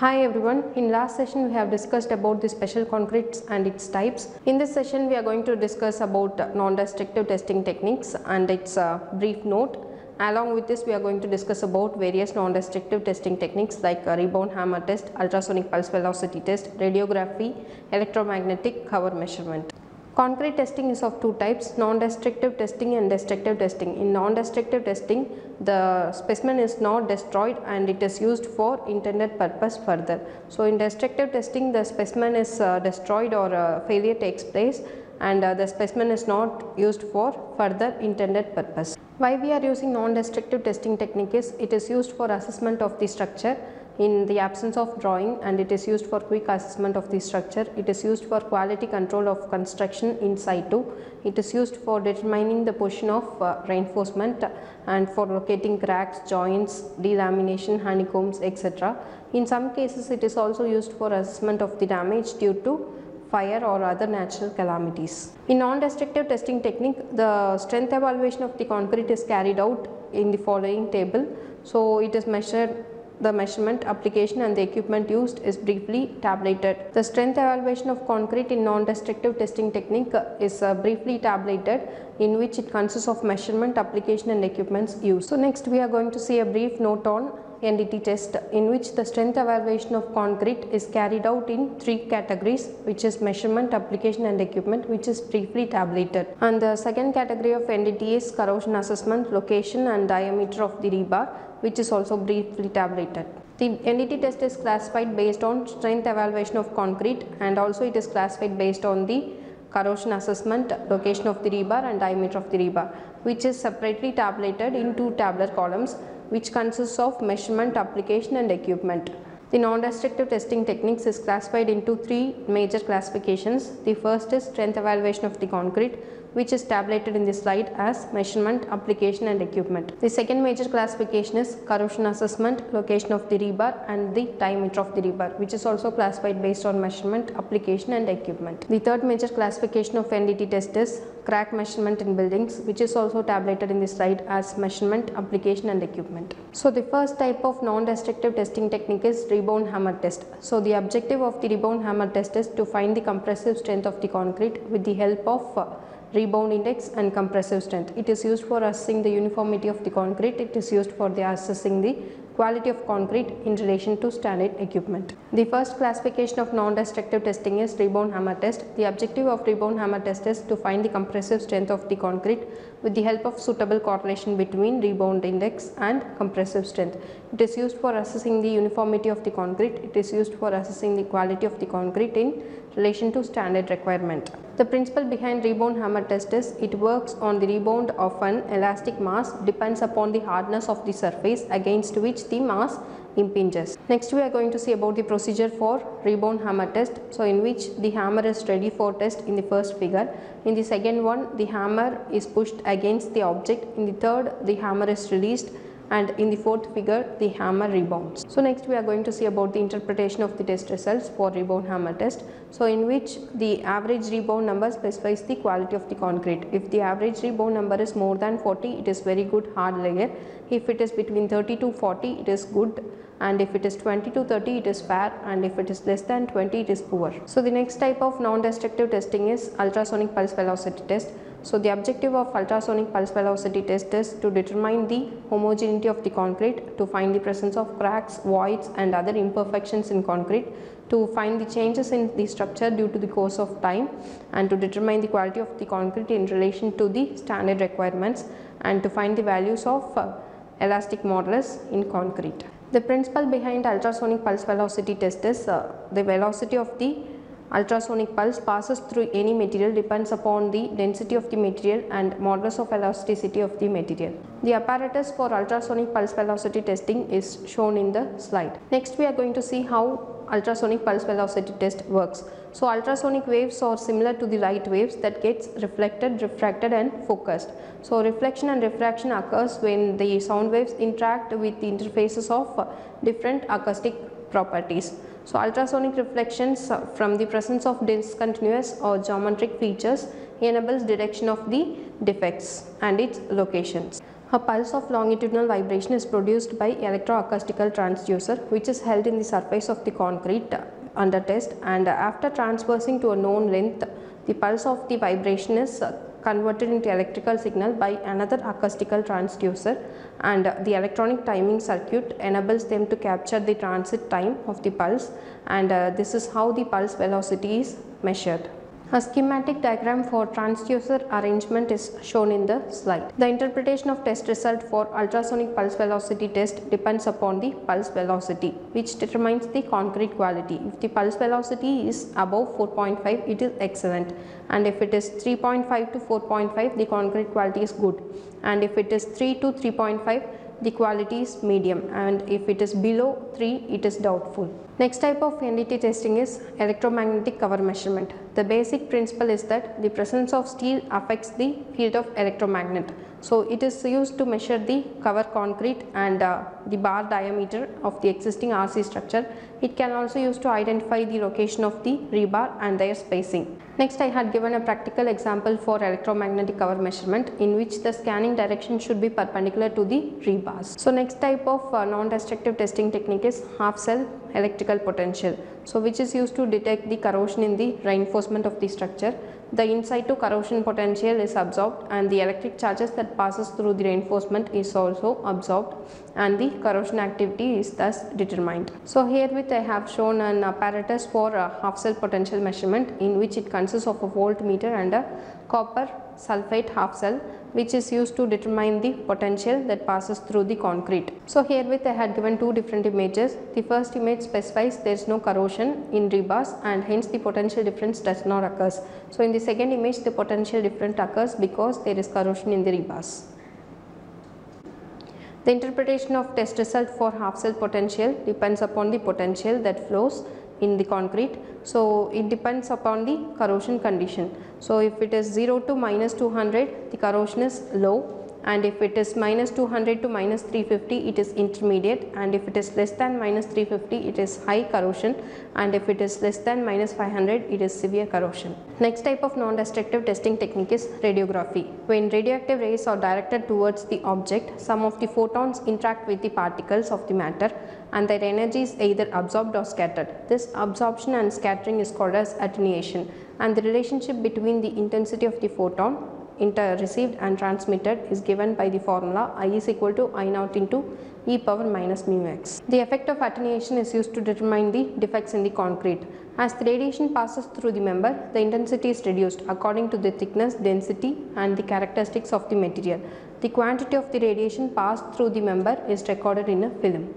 Hi everyone, in last session we have discussed about the special concretes and its types. In this session we are going to discuss about non-destructive testing techniques and its brief note. Along with this we are going to discuss about various non-destructive testing techniques like rebound hammer test, ultrasonic pulse velocity test, radiography, electromagnetic cover measurement. Concrete testing is of two types, non-destructive testing and destructive testing. In non-destructive testing, the specimen is not destroyed and it is used for intended purpose further. So, in destructive testing, the specimen is destroyed or failure takes place and the specimen is not used for further intended purpose. Why we are using non-destructive testing technique is, it is used for assessment of the structure in the absence of drawing, and it is used for quick assessment of the structure. It is used for quality control of construction in situ. It is used for determining the position of reinforcement and for locating cracks, joints, delamination, honeycombs, etc. In some cases it is also used for assessment of the damage due to fire or other natural calamities. In non-destructive testing technique, the strength evaluation of the concrete is carried out in the following table. So it is measured. The measurement, application and the equipment used is briefly tabulated. The strength evaluation of concrete in non-destructive testing technique is briefly tabulated, in which it consists of measurement, application and equipments used. So next we are going to see a brief note on NDT test, in which the strength evaluation of concrete is carried out in three categories, which is measurement, application and equipment, which is briefly tabulated. And the second category of NDT is corrosion assessment, location and diameter of the rebar, which is also briefly tabulated. The NDT test is classified based on strength evaluation of concrete, and also it is classified based on the corrosion assessment, location of the rebar and diameter of the rebar, which is separately tabulated in two tabular columns, which consists of measurement, application and equipment. The non-destructive testing techniques is classified into three major classifications. The first is strength evaluation of the concrete, which is tabulated in this slide as measurement, application and equipment. The second major classification is corrosion assessment, location of the rebar and the diameter of the rebar, which is also classified based on measurement, application and equipment. The third major classification of NDT test is crack measurement in buildings, which is also tabulated in this slide as measurement, application and equipment. So the first type of non-destructive testing technique is rebound hammer test. So the objective of the rebound hammer test is to find the compressive strength of the concrete with the help of rebound index and compressive strength. It is used for assessing the uniformity of the concrete. It is used for assessing the quality of concrete in relation to standard equipment. The first classification of non-destructive testing is rebound hammer test. The objective of rebound hammer test is to find the compressive strength of the concrete with the help of suitable correlation between rebound index and compressive strength. It is used for assessing the uniformity of the concrete. It is used for assessing the quality of the concrete in relation to standard requirement. The principle behind rebound hammer test is it works on the rebound of an elastic mass, depends upon the hardness of the surface against which the mass impinges. Next we are going to see about the procedure for rebound hammer test, so in which the hammer is ready for test in the first figure. In the second one, the hammer is pushed against the object. In the third, the hammer is released, and in the fourth figure the hammer rebounds. So next we are going to see about the interpretation of the test results for rebound hammer test, so in which the average rebound number specifies the quality of the concrete. If the average rebound number is more than 40, it is very good hard layer. If it is between 30 to 40, it is good, and if it is 20 to 30, it is fair, and if it is less than 20, it is poor. So the next type of non-destructive testing is ultrasonic pulse velocity test. So the objective of ultrasonic pulse velocity test is to determine the homogeneity of the concrete, to find the presence of cracks, voids and other imperfections in concrete, to find the changes in the structure due to the course of time, and to determine the quality of the concrete in relation to the standard requirements, and to find the values of elastic modulus in concrete. The principle behind ultrasonic pulse velocity test is the velocity of the ultrasonic pulse passes through any material depends upon the density of the material and modulus of elasticity of the material. The apparatus for ultrasonic pulse velocity testing is shown in the slide. Next we are going to see how ultrasonic pulse velocity test works. So ultrasonic waves are similar to the light waves that gets reflected, refracted and focused. So reflection and refraction occurs when the sound waves interact with the interfaces of different acoustic properties. So ultrasonic reflections from the presence of discontinuous or geometric features enables detection of the defects and its locations. A pulse of longitudinal vibration is produced by electroacoustical transducer, which is held in the surface of the concrete under test, and after traversing to a known length, the pulse of the vibration is converted into electrical signal by another acoustical transducer, and the electronic timing circuit enables them to capture the transit time of the pulse, and this is how the pulse velocity is measured. A schematic diagram for transducer arrangement is shown in the slide. The interpretation of test result for ultrasonic pulse velocity test depends upon the pulse velocity, which determines the concrete quality. If the pulse velocity is above 4.5, it is excellent, and if it is 3.5 to 4.5, the concrete quality is good, and if it is 3 to 3.5, the quality is medium, and if it is below 3, it is doubtful. Next type of NDT testing is electromagnetic cover measurement. The basic principle is that the presence of steel affects the field of electromagnet. So it is used to measure the cover concrete and the bar diameter of the existing RC structure. It can also used to identify the location of the rebar and their spacing. Next, I had given a practical example for electromagnetic cover measurement, in which the scanning direction should be perpendicular to the rebars. So next type of non-destructive testing technique is half cell electrical potential, so which is used to detect the corrosion in the reinforcement of the structure. The in situ corrosion potential is absorbed, and the electric charges that passes through the reinforcement is also absorbed, and the corrosion activity is thus determined. So herewith I have shown an apparatus for a half cell potential measurement, in which it consists of a voltmeter and a copper sulfate half cell, which is used to determine the potential that passes through the concrete. So herewith I had given two different images. The first image specifies there is no corrosion in rebars, and hence the potential difference does not occur. So in the second image, the potential difference occurs because there is corrosion in the rebars. The interpretation of test result for half cell potential depends upon the potential that flows in the concrete, so it depends upon the corrosion condition. So if it is 0 to minus 200, the corrosion is low, and if it is minus 200 to minus 350, it is intermediate, and if it is less than minus 350, it is high corrosion, and if it is less than minus 500, it is severe corrosion. Next type of non-destructive testing technique is radiography. When radioactive rays are directed towards the object, some of the photons interact with the particles of the matter, and their energy is either absorbed or scattered. This absorption and scattering is called as attenuation, and the relationship between the intensity of the photon received and transmitted is given by the formula I is equal to I naught into e power minus mu x. The effect of attenuation is used to determine the defects in the concrete. As the radiation passes through the member, the intensity is reduced according to the thickness, density, and the characteristics of the material. The quantity of the radiation passed through the member is recorded in a film.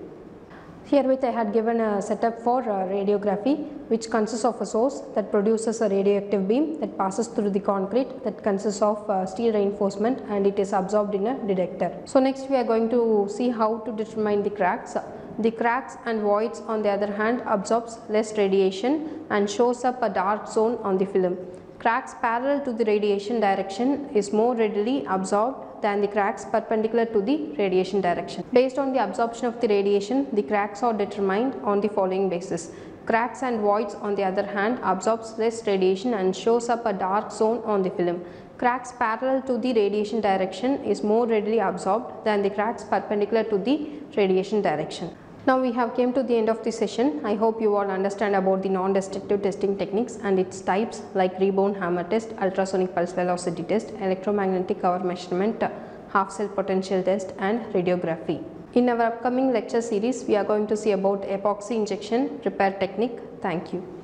Herewith I had given a setup for radiography, which consists of a source that produces a radioactive beam that passes through the concrete, that consists of steel reinforcement, and it is absorbed in a detector. So next we are going to see how to determine the cracks. The cracks and voids, on the other hand, absorbs less radiation and shows up a dark zone on the film. Cracks parallel to the radiation direction is more readily absorbed than the cracks perpendicular to the radiation direction. Based on the absorption of the radiation, the cracks are determined on the following basis. Cracks and voids, on the other hand, absorbs less radiation and shows up a dark zone on the film. Cracks parallel to the radiation direction is more readily absorbed than the cracks perpendicular to the radiation direction. Now we have came to the end of the session. I hope you all understand about the non-destructive testing techniques and its types, like rebound hammer test, ultrasonic pulse velocity test, electromagnetic cover measurement, half cell potential test, and radiography. In our upcoming lecture series, we are going to see about epoxy injection repair technique. Thank you.